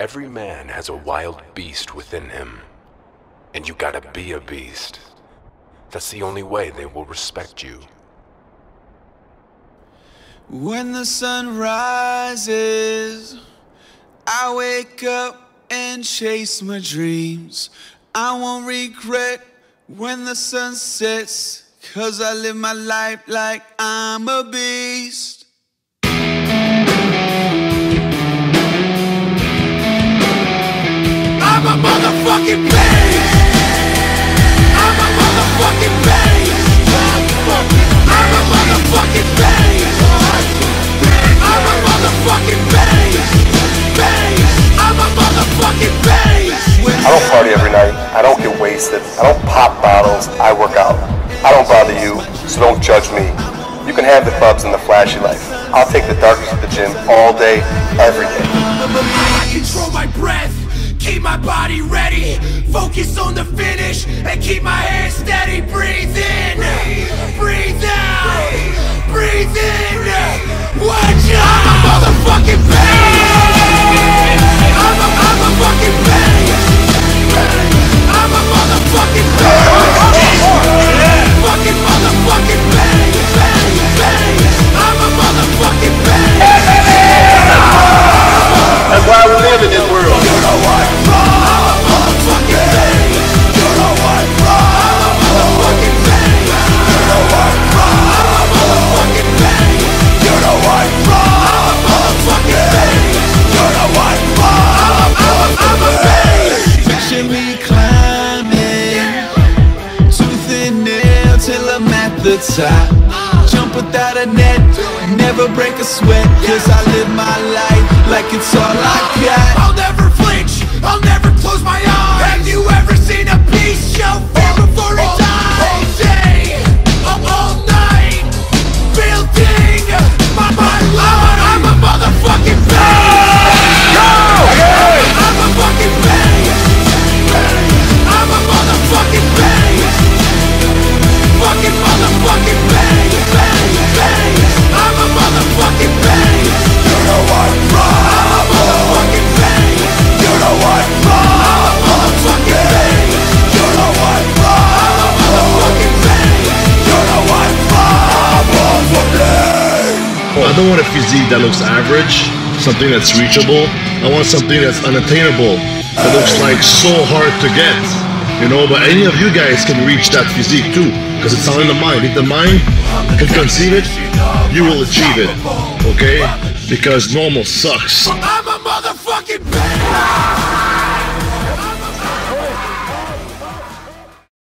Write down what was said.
Every man has a wild beast within him, and you gotta be a beast. That's the only way they will respect you. When the sun rises, I wake up and chase my dreams. I won't regret when the sun sets, 'cause I live my life like I'm a beast. I'm a motherfucking beast. I'm a motherfucking beast. I'm a motherfucking beast. I'm a motherfucking beast. I'm a motherfucking beast. I don't party every night. I don't get wasted. I don't pop bottles. I work out. I don't bother you, so don't judge me. You can have the clubs and the flashy life. I'll take the darkness to the gym all day, every day. I control my breath. Keep my body ready, focus on the finish, and keep my hands steady. Breathe in, breathe out, breathe in. Watch out! I'm a motherfucking beast. I'm a fucking beast. I'm a motherfucking beast. Fucking motherfucking beast. I'm a motherfucking beast. That's why we live in this world. You're the white flag. I'm a motherfucking thing. You're the white flag. I'm a motherfucking thing. You're the white flag. I'm a motherfucking thing. You're the white flag. I'm a motherfucking thing. You're the white flag. I'm a thing. Picture me climbing to the thin air till I'm at the top. Jump without a net, never break a sweat, 'cause I live my life like it's all I got. I'll never flinch, I'll never close my eyes. Have you ever seen a beast show fear before it dies? All day, all night, building my life. I'm a motherfucking beast. I'm a fucking beast. I'm a motherfucking beast. Fucking motherfucking beast. I'm a motherfucking beast. You're the white flag. I'm a motherfucking beast. You're the white flag. I'm a motherfucking beast. You're the white flag. I'm a motherfucking beast. You're the white flag. I'm a motherfucking. I don't want a physique that looks average, something that's reachable. I want something that's unattainable, that looks like so hard to get. You know, but any of you guys can reach that physique too, because it's all in the mind. If the mind can conceive it, you will achieve it, okay? Because normal sucks.